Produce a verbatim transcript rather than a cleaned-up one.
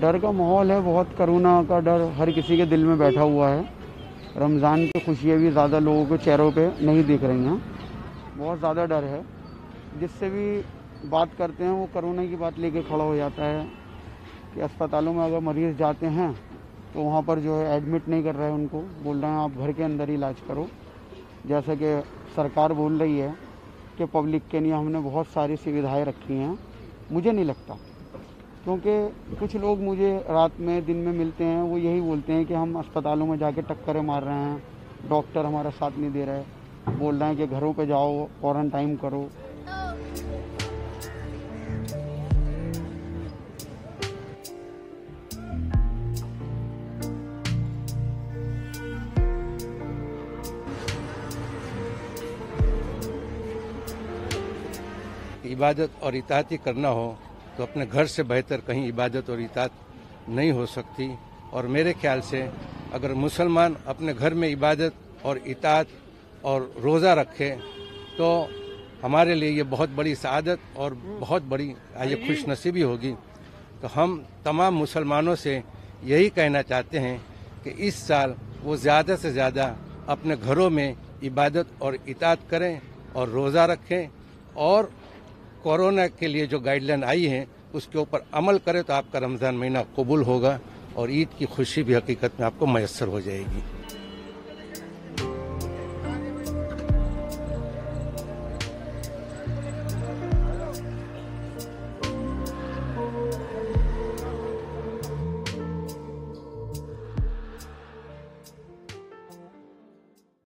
डर का माहौल है, बहुत कोरोना का डर हर किसी के दिल में बैठा हुआ है। रमज़ान की खुशियाँ भी ज़्यादा लोगों के चेहरों पे नहीं दिख रही हैं, बहुत ज़्यादा डर है। जिससे भी बात करते हैं वो कोरोना की बात लेके खड़ा हो जाता है कि अस्पतालों में अगर मरीज़ जाते हैं तो वहाँ पर जो है एडमिट नहीं कर रहे हैं, उनको बोल रहे हैं आप घर के अंदर ही इलाज करो। जैसा कि सरकार बोल रही है कि पब्लिक के लिए हमने बहुत सारी सुविधाएँ रखी हैं, मुझे नहीं लगता, क्योंकि कुछ लोग मुझे रात में दिन में मिलते हैं वो यही बोलते हैं कि हम अस्पतालों में जाके टक्करें मार रहे हैं, डॉक्टर हमारा साथ नहीं दे रहे हैं, बोल रहे हैं कि घरों पे जाओ, क्वारंटाइन करो। इबादत और इताअत ही करना हो तो अपने घर से बेहतर कहीं इबादत और इताअत नहीं हो सकती। और मेरे ख्याल से अगर मुसलमान अपने घर में इबादत और इताअत और रोज़ा रखे तो हमारे लिए ये बहुत बड़ी सआदत और बहुत बड़ी ये खुशनसीबी होगी। तो हम तमाम मुसलमानों से यही कहना चाहते हैं कि इस साल वो ज़्यादा से ज़्यादा अपने घरों में इबादत और इताअत करें और रोज़ा रखें और कोरोना के लिए जो गाइडलाइन आई है उसके ऊपर अमल करें तो आपका रमज़ान महीना कबूल होगा और ईद की खुशी भी हकीकत में आपको मैसर हो जाएगी।